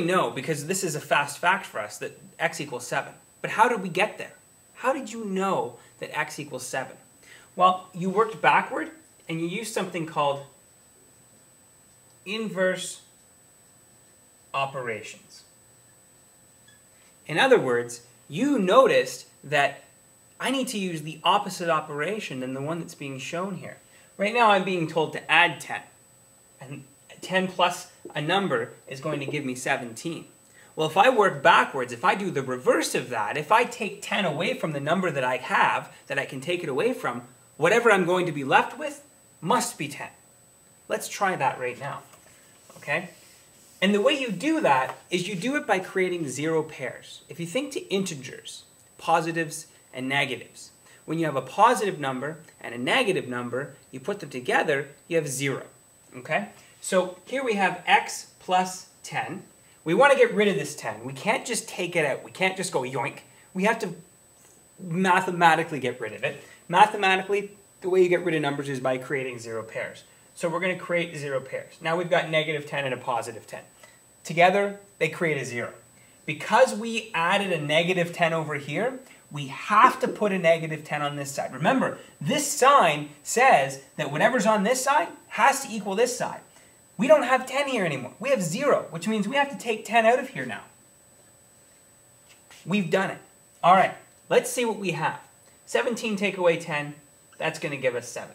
we know, because this is a fast fact for us, that x equals 7. But how did we get there? How did you know that x equals 7? Well, you worked backward, and you used something called inverse operations. In other words, you noticed that I need to use the opposite operation than the one that's being shown here. Right now I'm being told to add 10, and 10 plus a number is going to give me 17. Well, if I work backwards, if I do the reverse of that, if I take 10 away from the number that I have, that I can take it away from, whatever I'm going to be left with must be 10. Let's try that right now, okay? And the way you do that is you do it by creating zero pairs. If you think to integers, positives and negatives, when you have a positive number and a negative number, you put them together, you have 0, okay? So here we have x plus 10. We want to get rid of this 10. We can't just take it out. We can't just go yoink. We have to mathematically get rid of it. Mathematically, the way you get rid of numbers is by creating zero pairs. So we're going to create zero pairs. Now we've got negative 10 and a positive 10. Together, they create a 0. Because we added a negative 10 over here, we have to put a negative 10 on this side. Remember, this sign says that whatever's on this side has to equal this side. We don't have 10 here anymore. We have 0, which means we have to take 10 out of here now. We've done it. All right, let's see what we have. 17 take away 10, that's going to give us 7.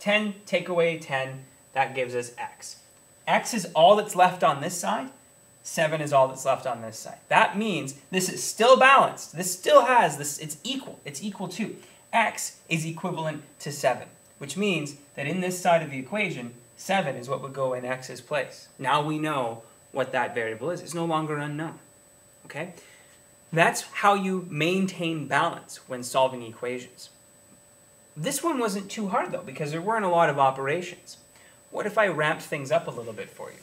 10 take away 10, that gives us x. X is all that's left on this side. 7 is all that's left on this side. That means this is still balanced. This still has this, it's equal. It's equal to x is equivalent to 7, which means that in this side of the equation, 7 is what would go in x's place. Now we know what that variable is. It's no longer unknown, okay? That's how you maintain balance when solving equations. This one wasn't too hard though, because there weren't a lot of operations. What if I ramped things up a little bit for you?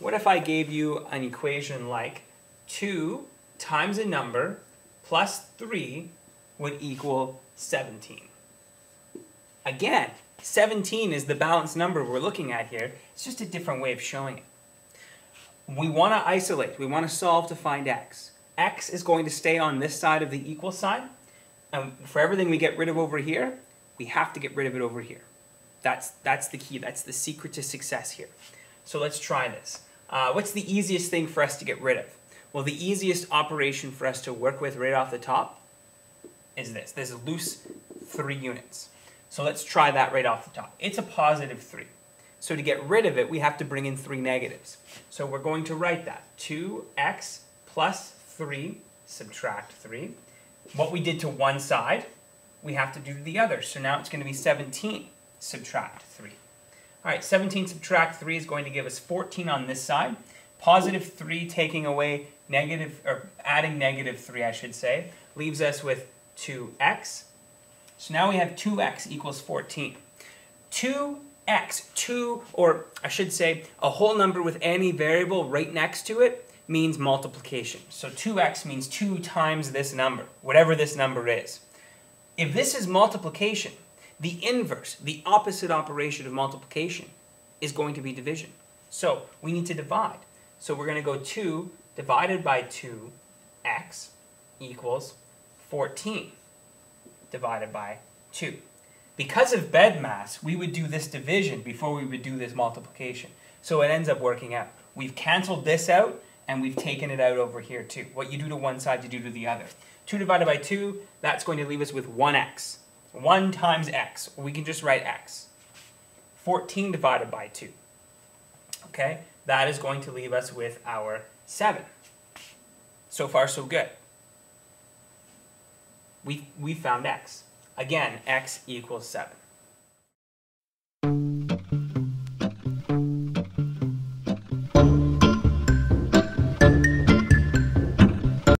What if I gave you an equation like 2 times a number plus 3 would equal 17? Again, 17 is the balanced number we're looking at here. It's just a different way of showing it. We want to isolate. We want to solve to find x. X is going to stay on this side of the equal sign. And for everything we get rid of over here, we have to get rid of it over here. That's the key. That's the secret to success here. So let's try this. What's the easiest thing for us to get rid of? Well, the easiest operation for us to work with right off the top is this. This is loose 3 units. So let's try that right off the top. It's a positive 3. So to get rid of it, we have to bring in 3 negatives. So we're going to write that. 2x plus 3, subtract 3. What we did to one side, we have to do to the other. So now it's going to be 17, subtract 3. All right, 17 subtract 3 is going to give us 14 on this side. Positive 3 taking away negative, or adding negative 3, I should say, leaves us with 2x. So now we have 2x equals 14. 2x, 2, or I should say, a whole number with any variable right next to it means multiplication. So 2x means 2 times this number, whatever this number is. If this is multiplication, the inverse, the opposite operation of multiplication, is going to be division. So we need to divide. So we're going to go 2 divided by 2x equals 14 divided by 2. Because of bed mass, we would do this division before we would do this multiplication. So it ends up working out. We've canceled this out, and we've taken it out over here too. What you do to one side, you do to the other. 2 divided by 2, that's going to leave us with 1x. 1 times x, we can just write x. 14 divided by 2, okay? That is going to leave us with our 7. So far, so good. We found x. Again, x equals 7.